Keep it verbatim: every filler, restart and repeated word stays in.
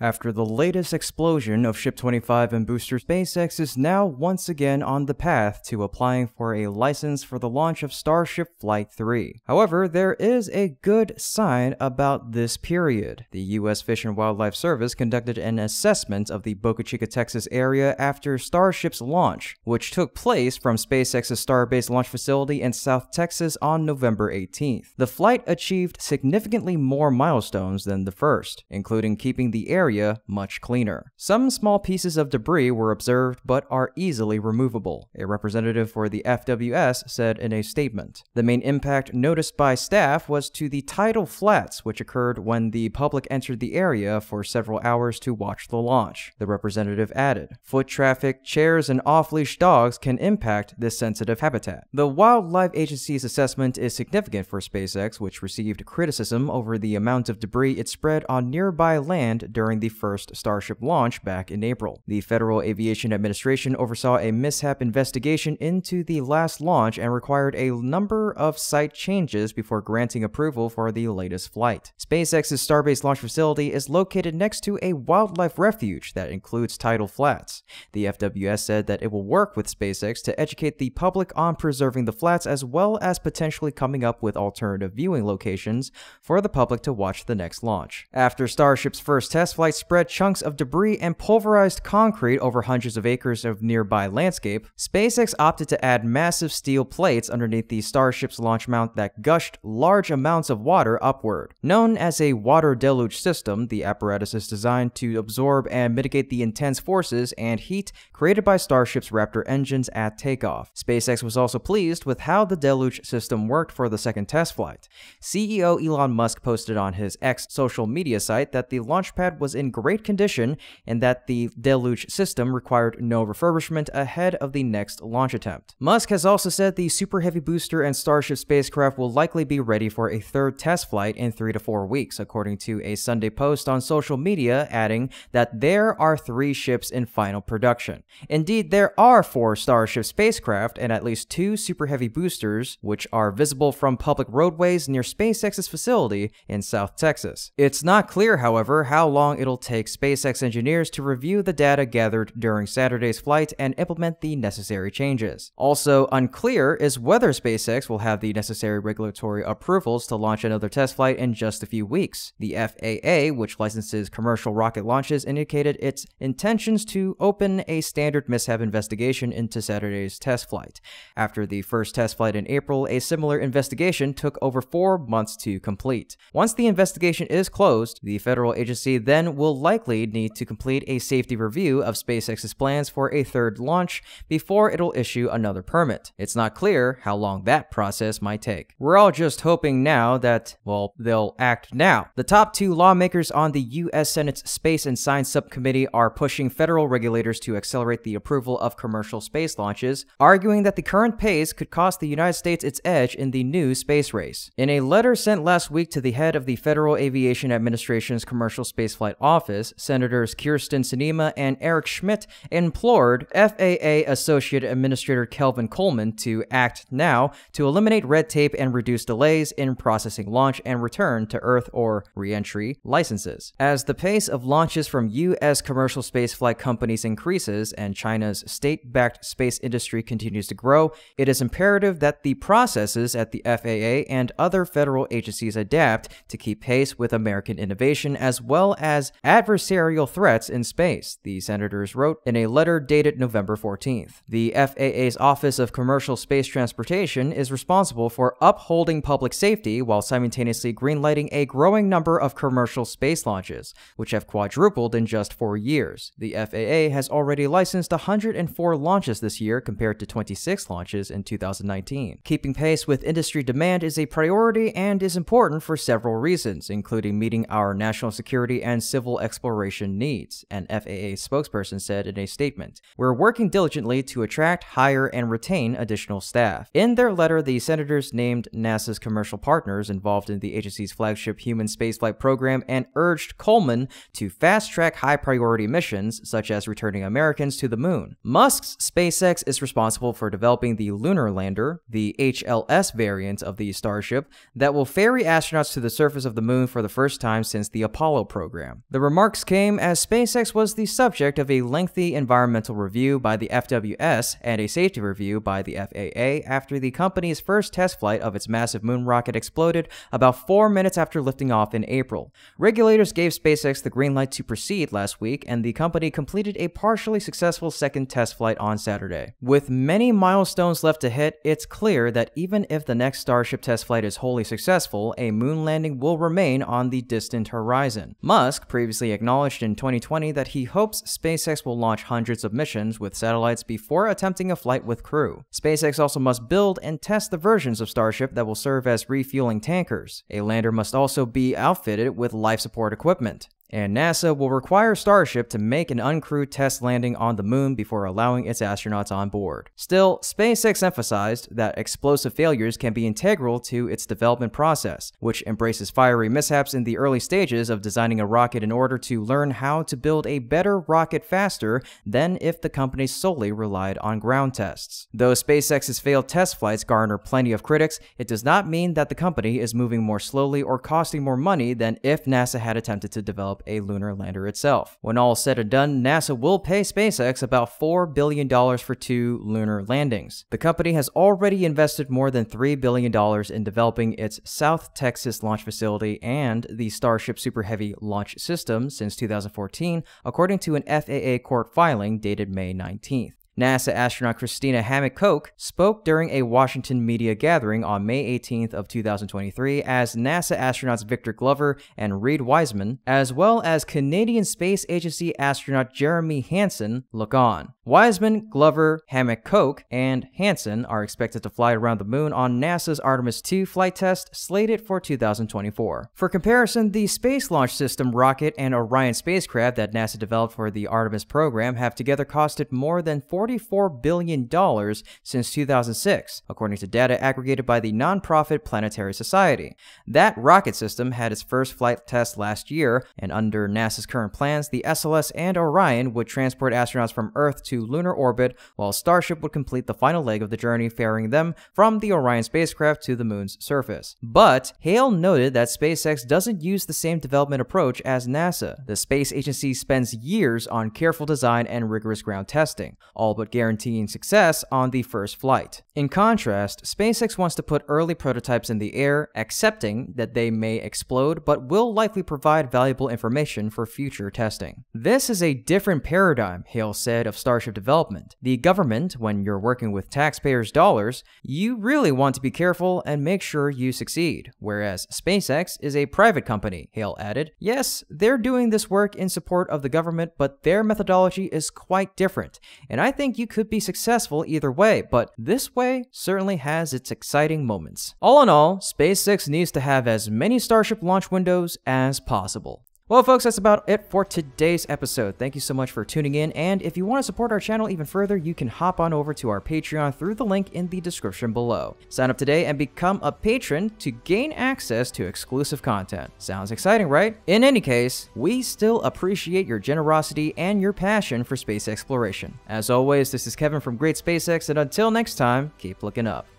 After the latest explosion of Ship twenty-five and Booster, SpaceX is now once again on the path to applying for a license for the launch of Starship Flight three. However, there is a good sign about this period. The U S Fish and Wildlife Service conducted an assessment of the Boca Chica, Texas area after Starship's launch, which took place from SpaceX's Starbase launch facility in South Texas on November eighteenth. The flight achieved significantly more milestones than the first, including keeping the area Area much cleaner. Some small pieces of debris were observed but are easily removable, a representative for the F W S said in a statement. The main impact noticed by staff was to the tidal flats, which occurred when the public entered the area for several hours to watch the launch, the representative added. Foot traffic, chairs, and off-leash dogs can impact this sensitive habitat. The Wildlife Agency's assessment is significant for SpaceX, which received criticism over the amount of debris it spread on nearby land during the first Starship launch back in April. The Federal Aviation Administration oversaw a mishap investigation into the last launch and required a number of site changes before granting approval for the latest flight. SpaceX's Starbase launch facility is located next to a wildlife refuge that includes tidal flats. The F W S said that it will work with SpaceX to educate the public on preserving the flats, as well as potentially coming up with alternative viewing locations for the public to watch the next launch. After Starship's first test flight spread chunks of debris and pulverized concrete over hundreds of acres of nearby landscape, SpaceX opted to add massive steel plates underneath the Starship's launch mount that gushed large amounts of water upward. Known as a water deluge system, the apparatus is designed to absorb and mitigate the intense forces and heat created by Starship's Raptor engines at takeoff. SpaceX was also pleased with how the deluge system worked for the second test flight. C E O Elon Musk posted on his X social media site that the launch pad was was in great condition and that the deluge system required no refurbishment ahead of the next launch attempt. Musk has also said the Super Heavy booster and Starship spacecraft will likely be ready for a third test flight in three to four weeks, according to a Sunday post on social media, adding that there are three ships in final production. Indeed, there are four Starship spacecraft and at least two Super Heavy boosters, which are visible from public roadways near SpaceX's facility in South Texas. It's not clear, however, how long it'll take SpaceX engineers to review the data gathered during Saturday's flight and implement the necessary changes. Also unclear is whether SpaceX will have the necessary regulatory approvals to launch another test flight in just a few weeks. The F A A, which licenses commercial rocket launches, indicated its intentions to open a standard mishap investigation into Saturday's test flight. After the first test flight in April, a similar investigation took over four months to complete. Once the investigation is closed, the federal agency then will likely need to complete a safety review of SpaceX's plans for a third launch before it'll issue another permit. It's not clear how long that process might take. We're all just hoping now that, well, they'll act now. The top two lawmakers on the U S Senate's Space and Science Subcommittee are pushing federal regulators to accelerate the approval of commercial space launches, arguing that the current pace could cost the United States its edge in the new space race. In a letter sent last week to the head of the Federal Aviation Administration's Commercial Spaceflight Office, Senators Kirsten Sinema and Eric Schmidt implored F A A Associate Administrator Kelvin Coleman to act now to eliminate red tape and reduce delays in processing launch and return to Earth or re-entry licenses. As the pace of launches from U S commercial spaceflight companies increases and China's state-backed space industry continues to grow, it is imperative that the processes at the F A A and other federal agencies adapt to keep pace with American innovation as well as As adversarial threats in space, the senators wrote in a letter dated November fourteenth. The F A A's Office of Commercial Space Transportation is responsible for upholding public safety while simultaneously greenlighting a growing number of commercial space launches, which have quadrupled in just four years. The F A A has already licensed one hundred four launches this year compared to twenty-six launches in two thousand nineteen. Keeping pace with industry demand is a priority and is important for several reasons, including meeting our national security and civil exploration needs, an F A A spokesperson said in a statement. We're working diligently to attract, hire, and retain additional staff. In their letter, the senators named NASA's commercial partners involved in the agency's flagship human spaceflight program and urged Coleman to fast-track high-priority missions, such as returning Americans to the moon. Musk's SpaceX is responsible for developing the lunar lander, the H L S variant of the Starship, that will ferry astronauts to the surface of the moon for the first time since the Apollo program. The remarks came as SpaceX was the subject of a lengthy environmental review by the F W S and a safety review by the F A A after the company's first test flight of its massive moon rocket exploded about four minutes after lifting off in April. Regulators gave SpaceX the green light to proceed last week, and the company completed a partially successful second test flight on Saturday. With many milestones left to hit, it's clear that even if the next Starship test flight is wholly successful, a moon landing will remain on the distant horizon. Musk previously acknowledged in twenty twenty that he hopes SpaceX will launch hundreds of missions with satellites before attempting a flight with crew. SpaceX also must build and test the versions of Starship that will serve as refueling tankers. A lander must also be outfitted with life support equipment. And NASA will require Starship to make an uncrewed test landing on the moon before allowing its astronauts on board. Still, SpaceX emphasized that explosive failures can be integral to its development process, which embraces fiery mishaps in the early stages of designing a rocket in order to learn how to build a better rocket faster than if the company solely relied on ground tests. Though SpaceX's failed test flights garner plenty of critics, it does not mean that the company is moving more slowly or costing more money than if NASA had attempted to develop a lunar lander itself. When all said and done, NASA will pay SpaceX about four billion dollars for two lunar landings. The company has already invested more than three billion dollars in developing its South Texas launch facility and the Starship Super Heavy launch system since two thousand fourteen, according to an F A A court filing dated May nineteenth. NASA astronaut Christina Hammock Koch spoke during a Washington media gathering on May eighteenth of two thousand twenty-three as NASA astronauts Victor Glover and Reed Wiseman, as well as Canadian Space Agency astronaut Jeremy Hansen, look on. Wiseman, Glover, Hammock Koch, and Hansen are expected to fly around the moon on NASA's Artemis two flight test slated for two thousand twenty-four. For comparison, the Space Launch System rocket and Orion spacecraft that NASA developed for the Artemis program have together costed more than forty-four billion dollars since two thousand six, according to data aggregated by the nonprofit Planetary Society. That rocket system had its first flight test last year, and under NASA's current plans, the S L S and Orion would transport astronauts from Earth to lunar orbit, while Starship would complete the final leg of the journey, ferrying them from the Orion spacecraft to the moon's surface. But Hale noted that SpaceX doesn't use the same development approach as NASA. The space agency spends years on careful design and rigorous ground testing, all but guaranteeing success on the first flight. In contrast, SpaceX wants to put early prototypes in the air, accepting that they may explode, but will likely provide valuable information for future testing. This is a different paradigm, Hale said, of Starship development. The government, when you're working with taxpayers' dollars, you really want to be careful and make sure you succeed, whereas SpaceX is a private company, Hale added. Yes, they're doing this work in support of the government, but their methodology is quite different, and I I think you could be successful either way, but this way certainly has its exciting moments. All in all, SpaceX needs to have as many Starship launch windows as possible. Well, folks, that's about it for today's episode. Thank you so much for tuning in, and if you want to support our channel even further, you can hop on over to our Patreon through the link in the description below. Sign up today and become a patron to gain access to exclusive content. Sounds exciting, right? In any case, we still appreciate your generosity and your passion for space exploration. As always, this is Kevin from Great SpaceX, and until next time, keep looking up.